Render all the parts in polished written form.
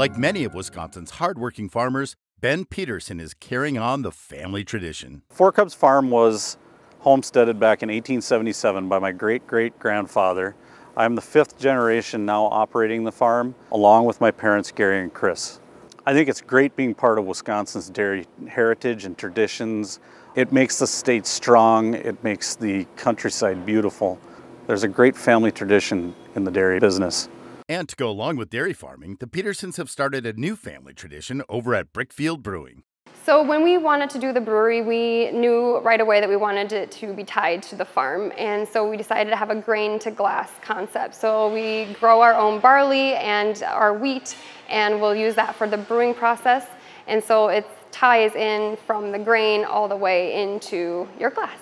Like many of Wisconsin's hardworking farmers, Ben Peterson is carrying on the family tradition. Four Cubs Farm was homesteaded back in 1877 by my great-great-grandfather. I'm the fifth generation now operating the farm, along with my parents, Gary and Chris. I think it's great being part of Wisconsin's dairy heritage and traditions. It makes the state strong. It makes the countryside beautiful. There's a great family tradition in the dairy business. And to go along with dairy farming, the Petersons have started a new family tradition over at Brickfield Brewing. So when we wanted to do the brewery, we knew right away that we wanted it to be tied to the farm. And so we decided to have a grain to glass concept. So we grow our own barley and our wheat, and we'll use that for the brewing process. And so it ties in from the grain all the way into your glass.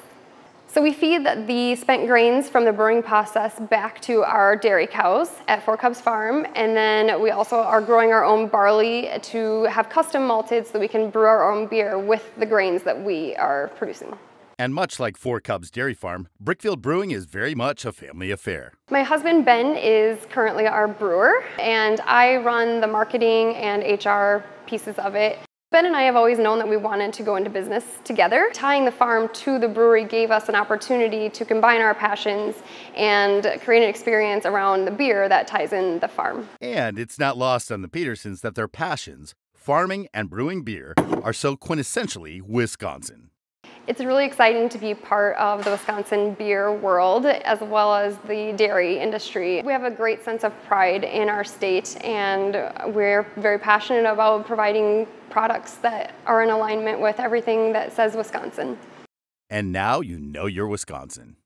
So we feed the spent grains from the brewing process back to our dairy cows at Four Cubs Farm, and then we also are growing our own barley to have custom malted so that we can brew our own beer with the grains that we are producing. And much like Four Cubs Dairy Farm, Brickfield Brewing is very much a family affair. My husband, Ben, is currently our brewer, and I run the marketing and HR pieces of it. Ben and I have always known that we wanted to go into business together. Tying the farm to the brewery gave us an opportunity to combine our passions and create an experience around the beer that ties in the farm. And it's not lost on the Petersons that their passions, farming and brewing beer, are so quintessentially Wisconsin. It's really exciting to be part of the Wisconsin beer world as well as the dairy industry. We have a great sense of pride in our state, and we're very passionate about providing products that are in alignment with everything that says Wisconsin. And now you know you're Wisconsin.